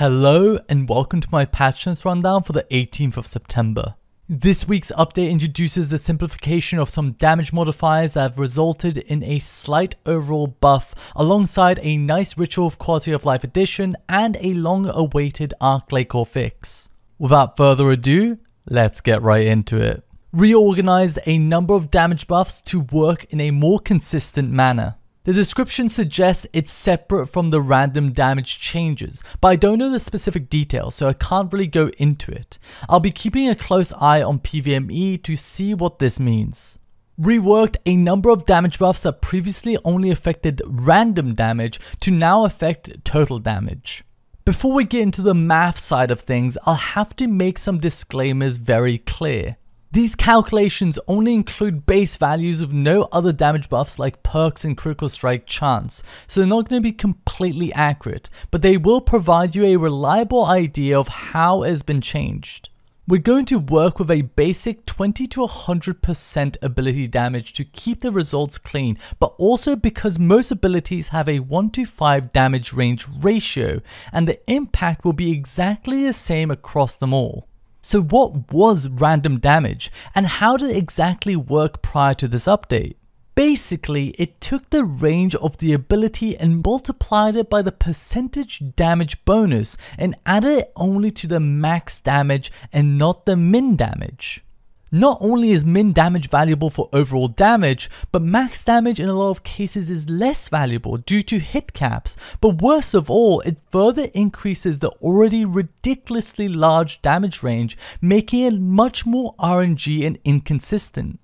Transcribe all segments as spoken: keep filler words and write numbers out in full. Hello and welcome to my Patch Notes Rundown for the eighteenth of September. This week's update introduces the simplification of some damage modifiers that have resulted in a slight overall buff alongside a nice ritual of quality of life addition and a long awaited Arch-Glacor fix. Without further ado, let's get right into it. Reorganized a number of damage buffs to work in a more consistent manner. The description suggests it's separate from the random damage changes, but I don't know the specific details, so I can't really go into it. I'll be keeping a close eye on P V M E to see what this means. Reworked a number of damage buffs that previously only affected random damage to now affect total damage. Before we get into the math side of things, I'll have to make some disclaimers very clear. These calculations only include base values with no other damage buffs like perks and critical strike chance, so they're not going to be completely accurate, but they will provide you a reliable idea of how it has been changed. We're going to work with a basic twenty to one hundred percent ability damage to keep the results clean, but also because most abilities have a one to five damage range ratio, and the impact will be exactly the same across them all. So what was random damage, and how did it exactly work prior to this update? Basically, it took the range of the ability and multiplied it by the percentage damage bonus and added it only to the max damage and not the min damage. Not only is min damage valuable for overall damage, but max damage in a lot of cases is less valuable due to hit caps, but worst of all, it further increases the already ridiculously large damage range, making it much more R N G and inconsistent.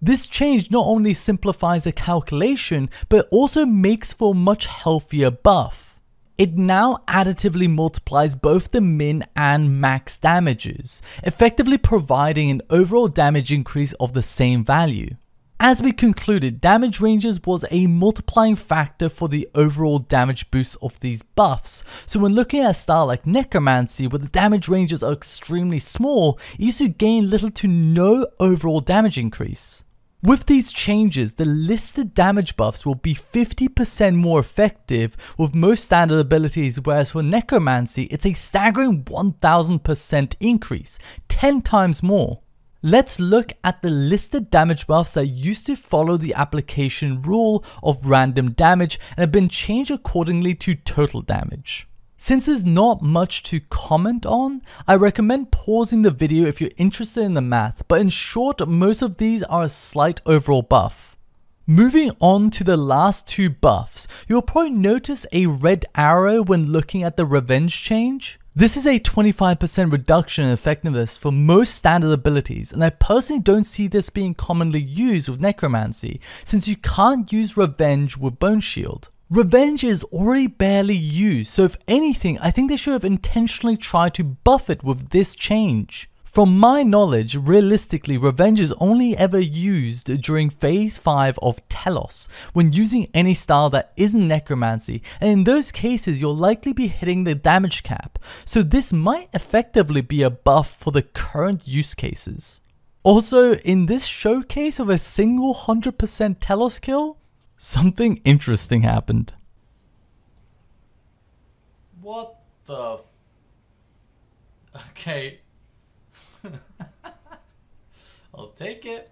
This change not only simplifies the calculation, but also makes for a much healthier buff. It now additively multiplies both the min and max damages, effectively providing an overall damage increase of the same value. As we concluded, damage ranges was a multiplying factor for the overall damage boost of these buffs, so when looking at a style like Necromancy where the damage ranges are extremely small, it used to gain little to no overall damage increase. With these changes, the listed damage buffs will be fifty percent more effective with most standard abilities, whereas for Necromancy, it's a staggering one thousand percent increase, ten times more. Let's look at the listed damage buffs that used to follow the application rule of random damage and have been changed accordingly to total damage. Since there's not much to comment on, I recommend pausing the video if you're interested in the math, but in short, most of these are a slight overall buff. Moving on to the last two buffs, you'll probably notice a red arrow when looking at the revenge change. This is a twenty-five percent reduction in effectiveness for most standard abilities, and I personally don't see this being commonly used with Necromancy, since you can't use revenge with Bone Shield. Revenge is already barely used, so if anything, I think they should have intentionally tried to buff it with this change. From my knowledge, realistically, revenge is only ever used during phase five of Telos, when using any style that isn't Necromancy, and in those cases you'll likely be hitting the damage cap, so this might effectively be a buff for the current use cases. Also, in this showcase of a single one hundred percent Telos kill, something interesting happened. What the? Okay. I'll take it.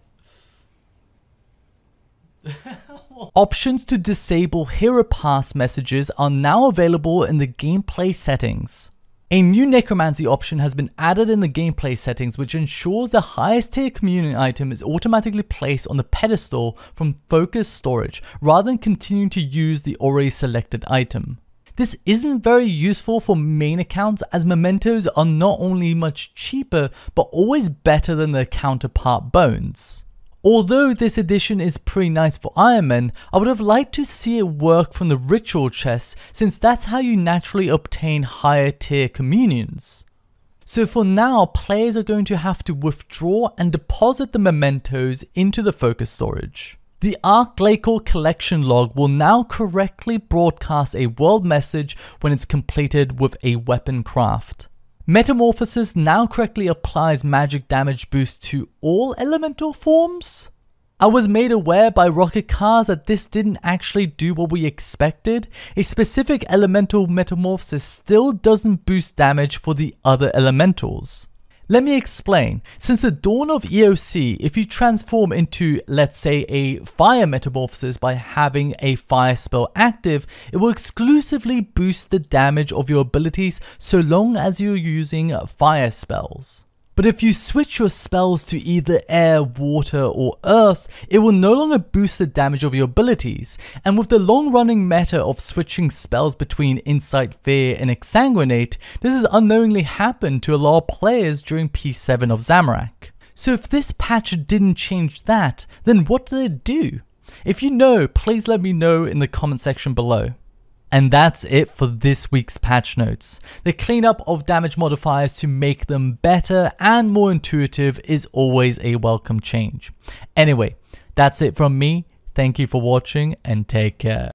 Options to disable Hero Pass messages are now available in the gameplay settings. A new Necromancy option has been added in the gameplay settings, which ensures the highest tier community item is automatically placed on the pedestal from focus storage, rather than continuing to use the already selected item. This isn't very useful for main accounts, as mementos are not only much cheaper, but always better than their counterpart bones. Although this addition is pretty nice for Iron Man, I would have liked to see it work from the ritual chest, since that's how you naturally obtain higher tier communions. So for now, players are going to have to withdraw and deposit the mementos into the focus storage. The Arch-Glacor collection log will now correctly broadcast a world message when it's completed with a weapon craft. Metamorphosis now correctly applies magic damage boost to all elemental forms? I was made aware by Rocket Cars that this didn't actually do what we expected. A specific elemental metamorphosis still doesn't boost damage for the other elementals. Let me explain. Since the dawn of E O C, if you transform into, let's say, a fire metamorphosis by having a fire spell active, it will exclusively boost the damage of your abilities so long as you're using fire spells. But if you switch your spells to either air, water or earth, it will no longer boost the damage of your abilities. And with the long running meta of switching spells between Insight Fear and Exsanguinate, this has unknowingly happened to a lot of players during P seven of Zamorak. So if this patch didn't change that, then what did it do? If you know, please let me know in the comment section below. And that's it for this week's patch notes. The cleanup of damage modifiers to make them better and more intuitive is always a welcome change. Anyway, that's it from me. Thank you for watching and take care.